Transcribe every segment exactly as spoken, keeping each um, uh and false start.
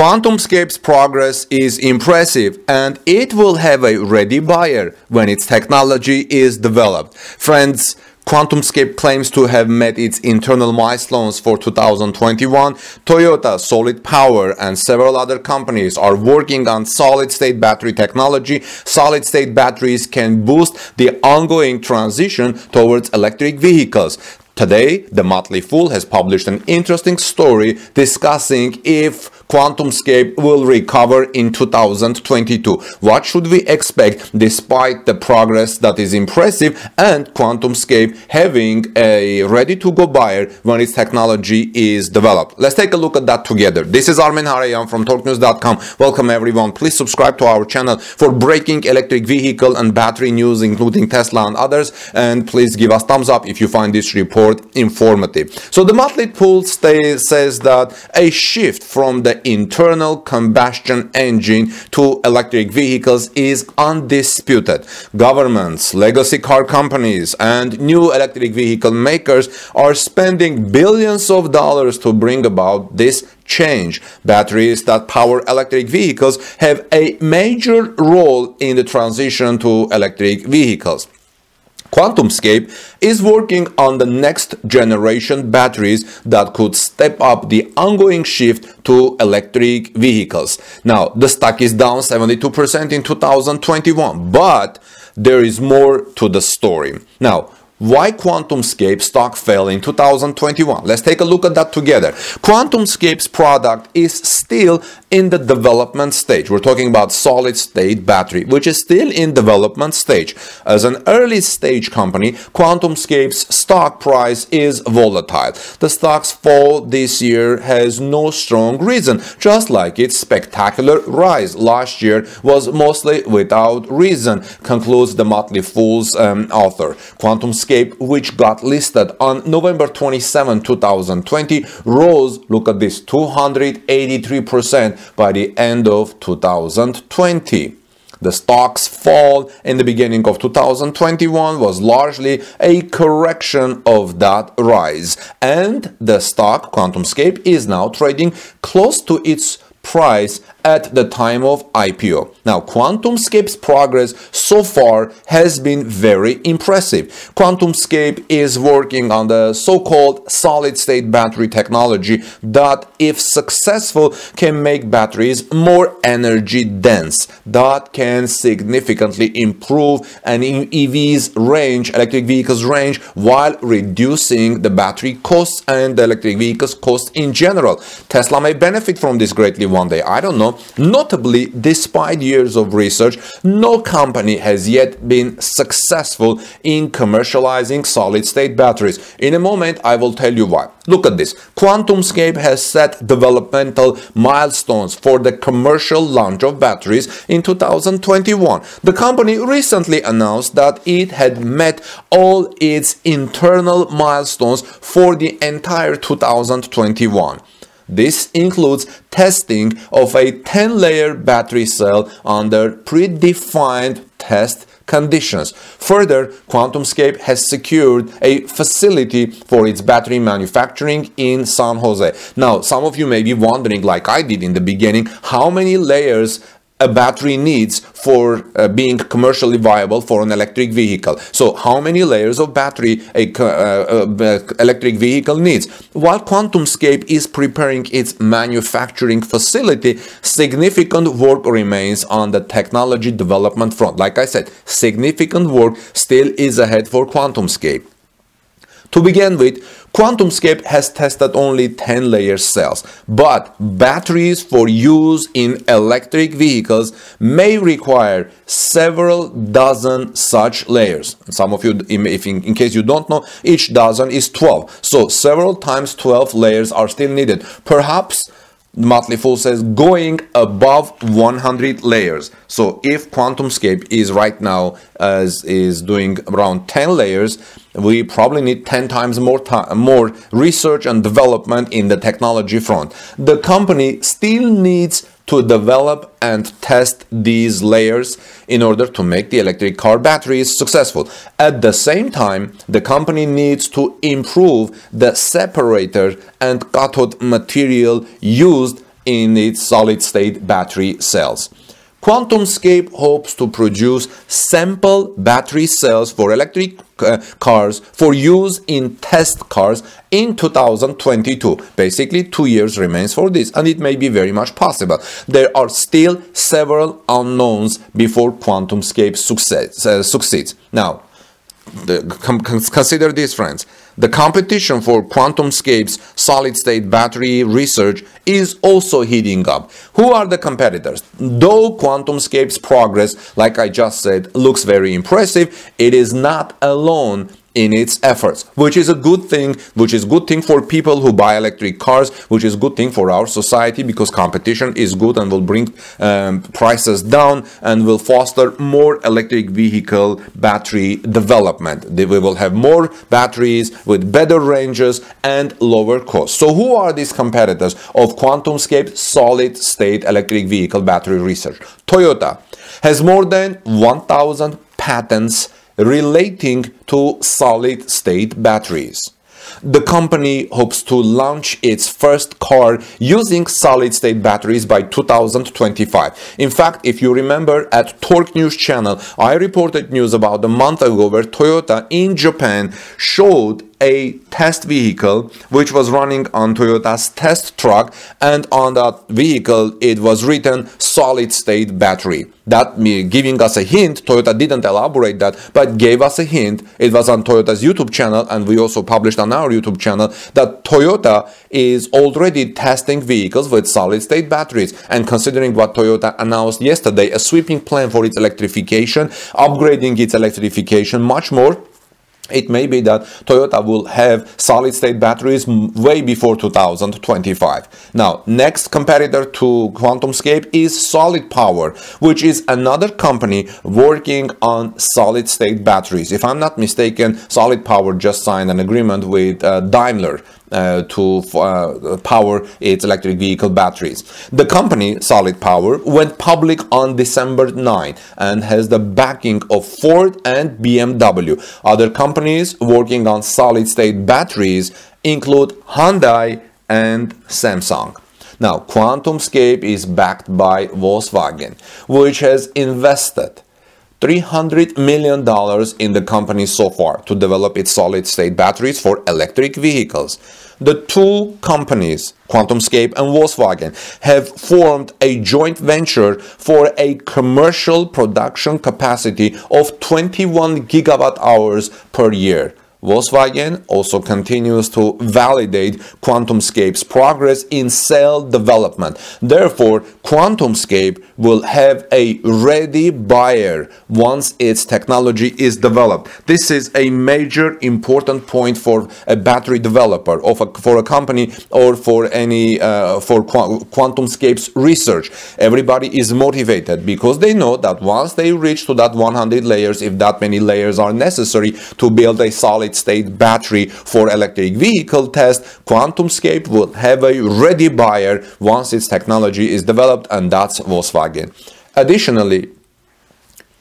QuantumScape's progress is impressive, and it will have a ready buyer when its technology is developed. Friends, QuantumScape claims to have met its internal milestones for two thousand twenty-one. Toyota, Solid Power, and several other companies are working on solid-state battery technology. Solid-state batteries can boost the ongoing transition towards electric vehicles. Today, The Motley Fool has published an interesting story discussing if QuantumScape will recover in two thousand twenty-two. What should we expect despite the progress that is impressive and QuantumScape having a ready-to-go buyer when its technology is developed? Let's take a look at that together. This is Armen Hareyan from Torque News dot com. Welcome everyone. Please subscribe to our channel for breaking electric vehicle and battery news, including Tesla and others. And please give us thumbs up if you find this report informative. So The Motley Fool says that a shift from the internal combustion engine to electric vehicles is undisputed. Governments, legacy car companies, and new electric vehicle makers are spending billions of dollars to bring about this change. Batteries that power electric vehicles have a major role in the transition to electric vehicles. QuantumScape is working on the next generation batteries that could step up the ongoing shift to electric vehicles. Now, the stock is down seventy-two percent in two thousand twenty-one, but there is more to the story. Now, why QuantumScape stock fell in two thousand twenty-one? Let's take a look at that together. QuantumScape's product is still in the development stage. We're talking about solid-state battery, which is still in development stage. As an early-stage company, QuantumScape's stock price is volatile. The stock's fall this year has no strong reason, just like its spectacular rise last year was mostly without reason, concludes The Motley Fool's um, author. QuantumScape, which got listed on November twenty-seventh two thousand twenty, rose, look at this, two hundred eighty-three percent by the end of two thousand twenty. The stock's fall in the beginning of two thousand twenty-one was largely a correction of that rise. And the stock, QuantumScape, is now trading close to its price at the time of I P O. Now, QuantumScape's progress so far has been very impressive. QuantumScape is working on the so-called solid-state battery technology that, if successful, can make batteries more energy dense. That can significantly improve an E V's range, electric vehicles' range, while reducing the battery costs and the electric vehicles' costs in general. Tesla may benefit from this greatly one day, I don't know. Notably, despite years of research, no company has yet been successful in commercializing solid-state batteries. In a moment, I will tell you why. Look at this. QuantumScape has set developmental milestones for the commercial launch of batteries in two thousand twenty-one. The company recently announced that it had met all its internal milestones for the entire two thousand twenty-one. This includes testing of a ten-layer battery cell under predefined test conditions. Further, QuantumScape has secured a facility for its battery manufacturing in San Jose. Now, some of you may be wondering, like I did in the beginning, how many layers a battery needs for uh, being commercially viable for an electric vehicle. So how many layers of battery a uh, uh, electric vehicle needs? While QuantumScape is preparing its manufacturing facility, significant work remains on the technology development front. Like I said, significant work still is ahead for QuantumScape. To begin with, QuantumScape has tested only ten-layer cells, but batteries for use in electric vehicles may require several dozen such layers. Some of you, if in, in case you don't know, each dozen is twelve, so several times twelve layers are still needed. Perhaps, The Motley Fool says, going above one hundred layers. So if QuantumScape is right now as is doing around ten layers, we probably need ten times more time, more research and development in the technology front. The company still needs to develop and test these layers in order to make the electric car batteries successful. At the same time, the company needs to improve the separator and cathode material used in its solid-state battery cells. QuantumScape hopes to produce sample battery cells for electric uh, cars for use in test cars in two thousand twenty-two. Basically, two years remains for this, and it may be very much possible. There are still several unknowns before QuantumScape success, uh, succeeds. Now, the, consider this, friends. The competition for QuantumScape's solid-state battery research is also heating up. Who are the competitors? Though QuantumScape's progress, like I just said, looks very impressive, it is not alone in its efforts, which is a good thing, which is good thing for people who buy electric cars, which is good thing for our society, because competition is good and will bring um, prices down and will foster more electric vehicle battery development. We will have more batteries with better ranges and lower costs. So who are these competitors of QuantumScape's solid-state electric vehicle battery research? Toyota has more than one thousand patents relating to solid-state batteries. The company hopes to launch its first car using solid-state batteries by two thousand twenty-five. In fact, if you remember, at Torque News channel, I reported news about a month ago where Toyota in Japan showed a test vehicle which was running on Toyota's test truck, and on that vehicle it was written solid-state battery. That giving us a hint, Toyota didn't elaborate that, but gave us a hint. It was on Toyota's YouTube channel, and we also published on our YouTube channel that Toyota is already testing vehicles with solid-state batteries. And considering what Toyota announced yesterday, a sweeping plan for its electrification, upgrading its electrification much more, it may be that Toyota will have solid-state batteries way before two thousand twenty-five. Now, next competitor to QuantumScape is Solid Power, which is another company working on solid-state batteries. If I'm not mistaken, Solid Power just signed an agreement with uh, Daimler Uh, to uh, power its electric vehicle batteries. The company, Solid Power, went public on December ninth and has the backing of Ford and B M W. Other companies working on solid-state batteries include Hyundai and Samsung. Now, QuantumScape is backed by Volkswagen, which has invested three hundred million dollars in the company so far to develop its solid-state batteries for electric vehicles. The two companies, QuantumScape and Volkswagen, have formed a joint venture for a commercial production capacity of twenty-one gigawatt hours per year. Volkswagen also continues to validate QuantumScape's progress in cell development. Therefore, QuantumScape will have a ready buyer once its technology is developed. This is a major important point for a battery developer, or for a company, or for any uh, for QuantumScape's research. Everybody is motivated because they know that once they reach to that one hundred layers, if that many layers are necessary to build a solid state battery for electric vehicle test, QuantumScape will have a ready buyer once its technology is developed, and that's Volkswagen. Additionally,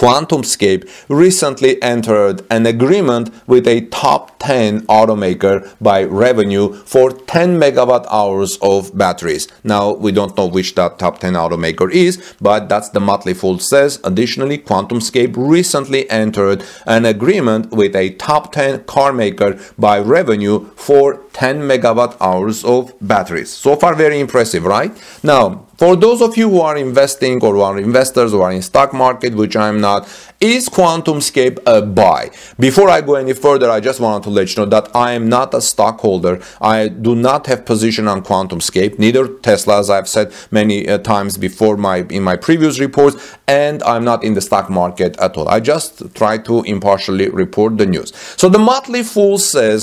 QuantumScape recently entered an agreement with a top ten automaker by revenue for ten megawatt hours of batteries. Now, we don't know which that top ten automaker is, but that's The Motley Fool says. Additionally, QuantumScape recently entered an agreement with a top ten car maker by revenue for ten megawatt hours of batteries. So far, very impressive, right? Now, for those of you who are investing or who are investors who are in stock market, which I'm not, is QuantumScape a buy? Before I go any further, I just wanted to let you know that I am not a stockholder. I do not have position on QuantumScape, neither Tesla, as I've said many uh, times before my in my previous reports, and I'm not in the stock market at all. I just try to impartially report the news. So The Motley Fool says,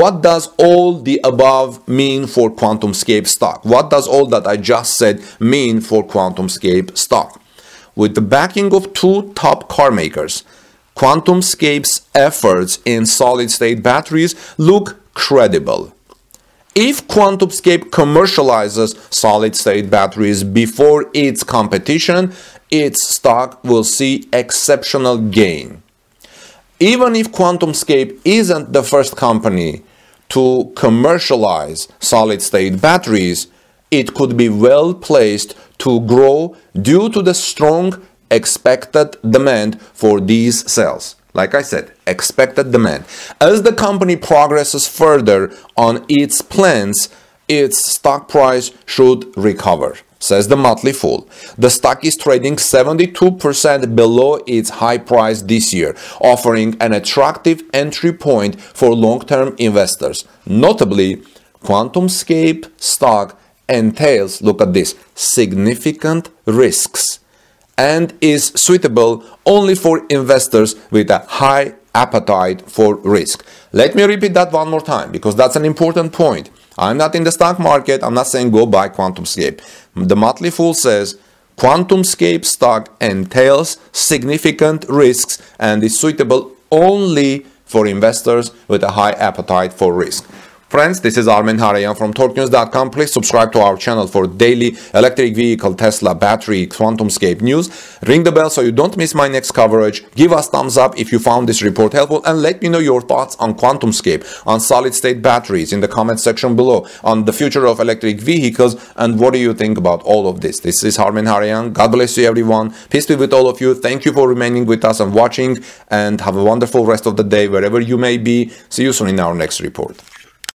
what does all the above mean for QuantumScape stock? What does all that I just said mean for QuantumScape stock? With the backing of two top car makers, QuantumScape's efforts in solid-state batteries look credible. If QuantumScape commercializes solid-state batteries before its competition, its stock will see exceptional gain. Even if QuantumScape isn't the first company to commercialize solid-state batteries, it could be well placed to grow due to the strong expected demand for these cells. Like I said, expected demand. As the company progresses further on its plans, its stock price should recover, says The Motley Fool. The stock is trading seventy-two percent below its high price this year, offering an attractive entry point for long-term investors. Notably, QuantumScape stock entails, look at this, significant risks and is suitable only for investors with a high appetite for risk. Let me repeat that one more time, because that's an important point. I'm not in the stock market. I'm not saying go buy QuantumScape. The Motley Fool says QuantumScape stock entails significant risks and is suitable only for investors with a high appetite for risk. Friends, this is Armen Hareyan from Torque News dot com. Please subscribe to our channel for daily electric vehicle, Tesla, battery, QuantumScape news. Ring the bell so you don't miss my next coverage. Give us thumbs up if you found this report helpful, and let me know your thoughts on QuantumScape, on solid-state batteries in the comment section below, on the future of electric vehicles, and what do you think about all of this. This is Armen Hareyan. God bless you, everyone. Peace be with all of you. Thank you for remaining with us and watching, and have a wonderful rest of the day wherever you may be. See you soon in our next report.